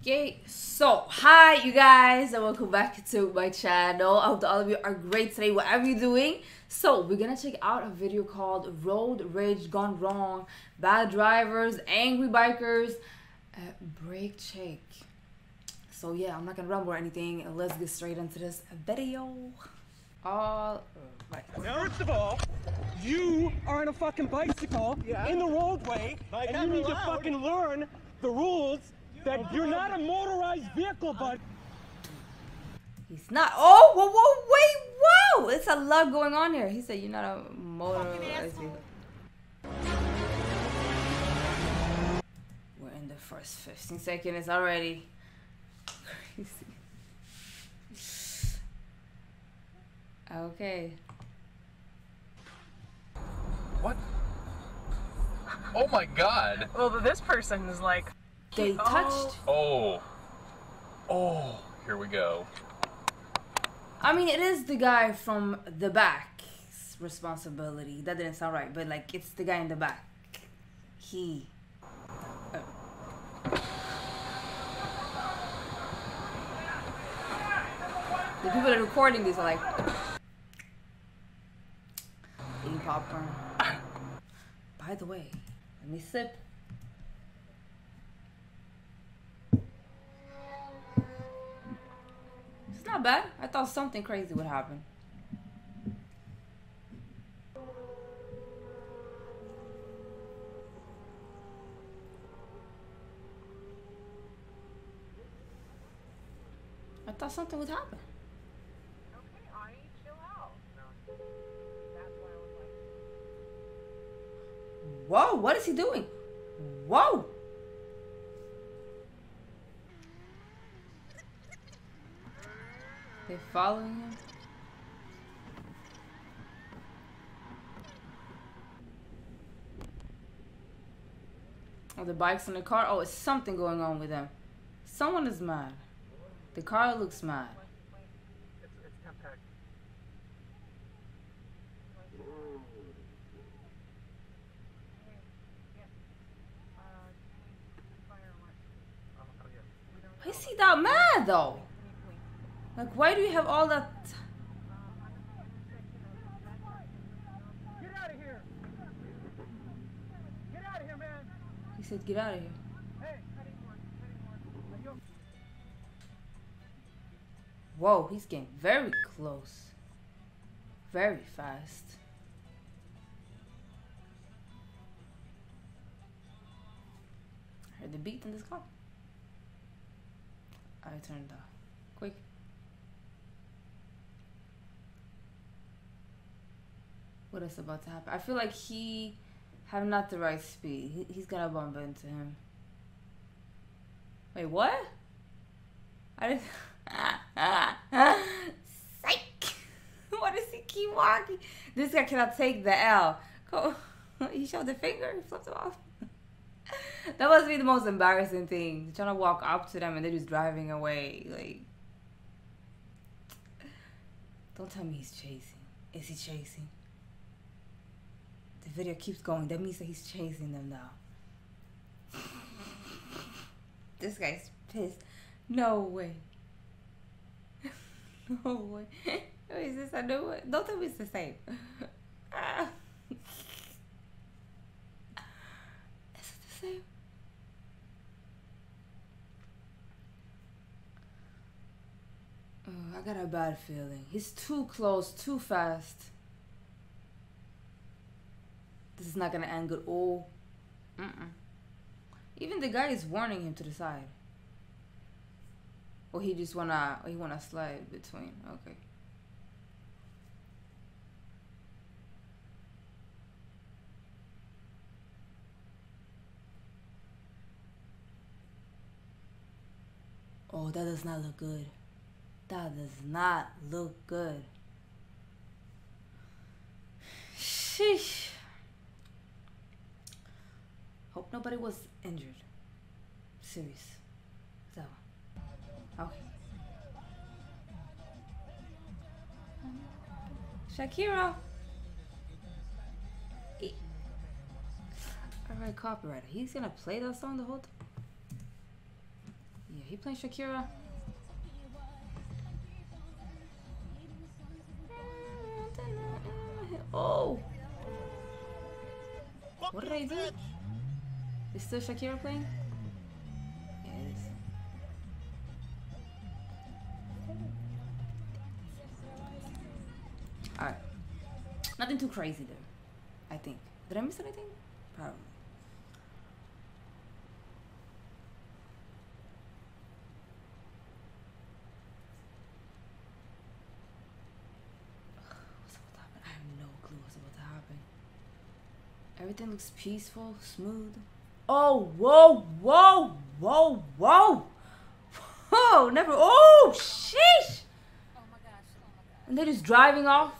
Okay, so hi you guys and welcome back to my channel. I hope that all of you are great today, whatever you're doing. So we're gonna check out a video called Road Rage Gone Wrong, Bad Drivers, Angry Bikers, Brake Check. So yeah, I'm not gonna rumble or anything. Let's get straight into this video. All right. First of all, you are on a fucking bicycle in the roadway, and you need to fucking learn the rules that you're not a motorized vehicle, bud. He's not. Oh, whoa, whoa, wait, whoa! It's a lot going on here. He said you're not a motorized vehicle. We're in the first 15 seconds already. Crazy. Okay. What? Oh my God. Well, this person is like. They touched. Oh. Oh, here we go. I mean, it is the guy from the back's responsibility. That didn't sound right, but like, it's the guy in the back. He. Oh. The people that are recording this are like. Eating popcorn. By the way, let me sip. Not bad. I thought something crazy would happen. I thought something would happen. Okay, Ari, chill out. That's what I was like. Whoa, what is he doing? Whoa. They're following him. Oh, the bike's in the car. Oh, it's something going on with them. Someone is mad. The car looks mad. Why is he that mad though? Like, why do you have all that? Get out of here! Get out of here, man! He said, "Get out of here." Hey. Whoa, he's getting very close, very fast. I heard the beat in this car. I turned off. Quick. What is about to happen? I feel like he have not the right speed. He's gonna bump into him. Wait, what? I didn't. Psych! What does he keep walking? This guy cannot take the L. Cool. He showed the finger. He flipped him off. That must be the most embarrassing thing. You're trying to walk up to them and they're just driving away. Like, don't tell me he's chasing. Is he chasing? The video keeps going. That means that he's chasing them now. This guy's pissed. No way. No way. Is this a new one? Don't tell me it's the same. Is it the same? Oh, I got a bad feeling. He's too close, too fast. This is not gonna end good. Oh, Even the guy is warning him to the side. Or he just wanna, slide between. Okay. Oh, that does not look good. That does not look good. Sheesh. Hope nobody was injured. Serious. So, okay. Shakira. All right, copywriter. He's gonna play that song the whole time. Yeah, He playing Shakira? Oh! What did I do? Is still Shakira playing? Yeah, it is. Alright. Nothing too crazy there, I think. Did I miss anything? Probably. Everything looks peaceful, smooth. Oh, whoa, whoa, whoa, whoa. Whoa, never, oh, sheesh. Oh my gosh, oh my gosh. And they're just driving off.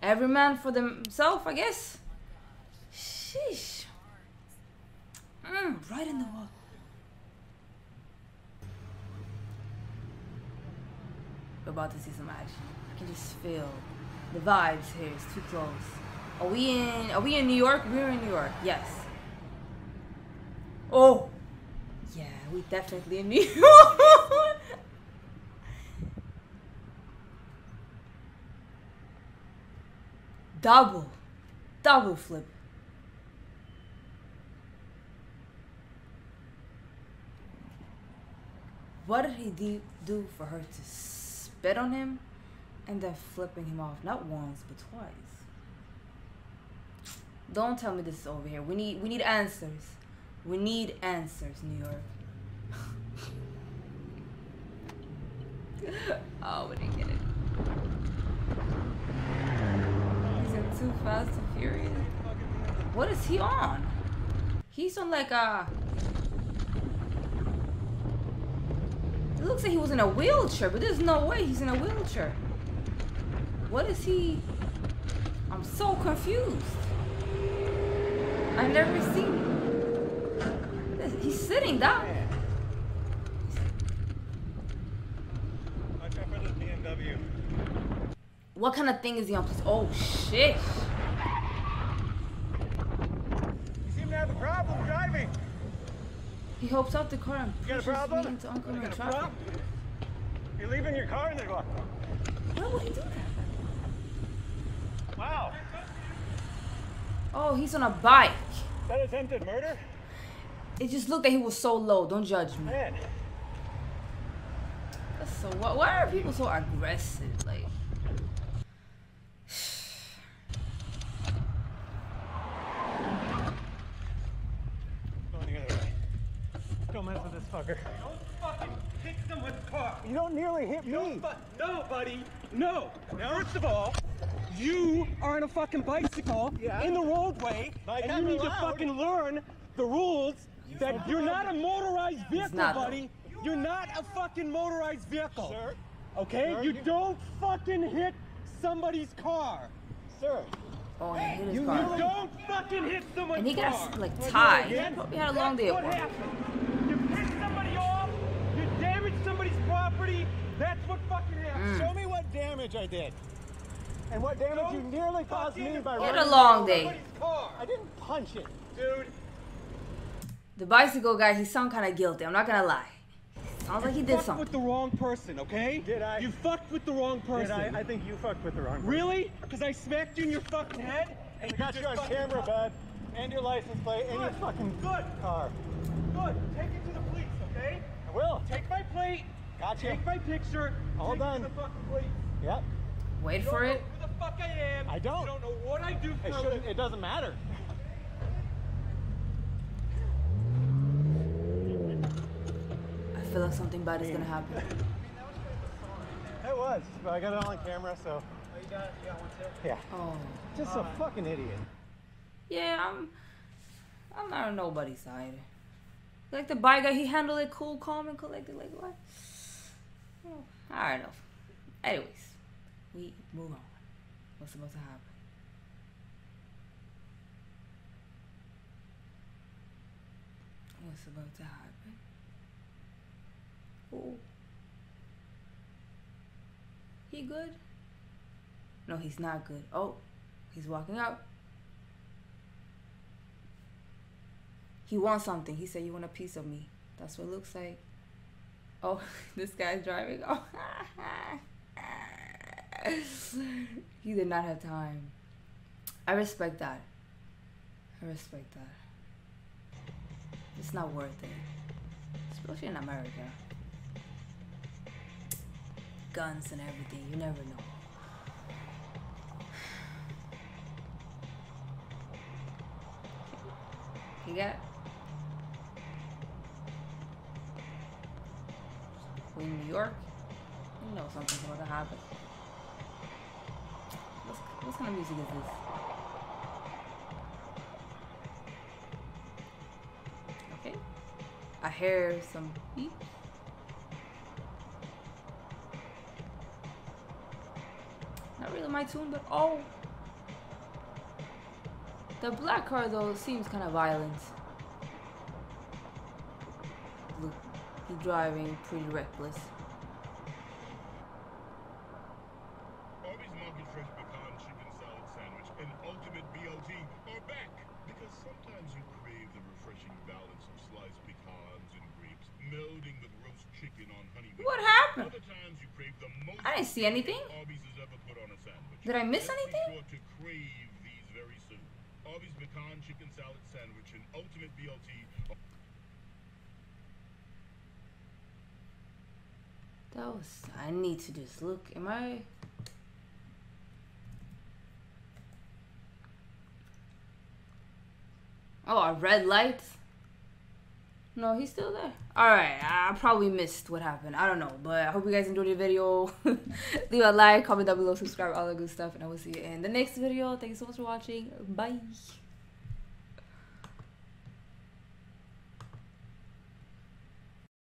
Every man for themself, I guess. Sheesh. Right in the wall. We're about to see some action. I can just feel the vibes here, it's too close. Are we in New York? We're in New York, yes. Oh yeah, we definitely in New York. Double flip. What did he do for her to spit on him and then flipping him off? Not once, but twice. Don't tell me this is over here. We need answers. We need answers, New York. Oh, we didn't get it. He's in Too Fast and Furious. What is he on? He's on like a... It looks like he was in a wheelchair, but there's no way he's in a wheelchair. What is he? I'm so confused. I've never seen. He's sitting down. What kind of thing is he on? Oh shit! You seem to have a problem driving. He hops out the car and pushes me into oncoming traffic. You're leaving your car in the car. Why would he do that? Wow. Oh, he's on a bike. That attempted murder? It just looked like he was so low. Don't judge me. Man. That's so... Why are people so aggressive? Like... Going the other way. Don't mess with this fucker. Don't fucking hit someone's car. You don't nearly hit me. No, buddy. No. Now, first of all... You are on a fucking bicycle in the roadway, and you need to fucking learn the rules that you're not a motorized vehicle, buddy. You're not a fucking motorized vehicle. Sir, okay? Sir, you don't fucking hit somebody's car. Sir. Oh, he hit his car. You don't fucking hit someone's car. And he got, like, tied. He probably had a long day at work. What happened? You pissed somebody off. You damaged somebody's property. That's what fucking happened. Show me what damage I did. And what damage you nearly caused me by running a long day. I didn't punch it, dude. The bicycle guy, he sounds kind of guilty. I'm not gonna lie. Sounds like he did something. You fucked with the wrong person, okay? Did I? You fucked with the wrong person. Did I? I think you fucked with the wrong person. Really? Because I smacked you in your fucking head and you got you on camera, bud, and your license plate and your fucking car. Good. Take it to the police, okay? I will. Take my plate. Gotcha. Take my picture. All done. Take it to the fucking police. Yep. Wait for it. You don't know who the fuck I am. I don't. You don't know what I do for you. It doesn't matter. I feel like something bad is gonna happen. It was, but I got it all on camera, so. Oh, you got it? You got one too? Yeah. Oh. Just a fucking idiot. Yeah, I'm not on nobody's side. Like the bike guy, he handled it cool, calm, and collected. Like what? Oh. All right, enough. Anyways. We move on. What's about to happen? What's about to happen? Oh. He good? No, he's not good. Oh, he's walking out. He wants something. He said, "You want a piece of me." That's what it looks like. Oh, this guy's driving. Oh, he did not have time. I respect that. I respect that. It's not worth it. Especially in America. Guns and everything, you never know. You got in New York, you know something's about to happen. What kind of music is this? Okay, I hear some beeps. Not really my tune, but oh. The black car though seems kind of violent. Look, he's driving pretty reckless. Bobby's Monkey Fresh Pecan Chicken Salad Sandwich and Ultimate BLT are back because sometimes you crave the refreshing balance of sliced pecans and grapes melding with roast chicken on honey. What happened? Other times you crave the most. I didn't see anything. Arby's has ever put on a sandwich. Did I miss anything? Sure to crave these very soon. Arby's pecan chicken salad sandwich and ultimate BLT. That was. I need to just look. Am I? Oh, a red light. No, he's still there. All right, I probably missed what happened. I don't know, but I hope you guys enjoyed the video. Leave a like, comment down below, subscribe, all that good stuff, and I will see you in the next video. Thank you so much for watching. Bye.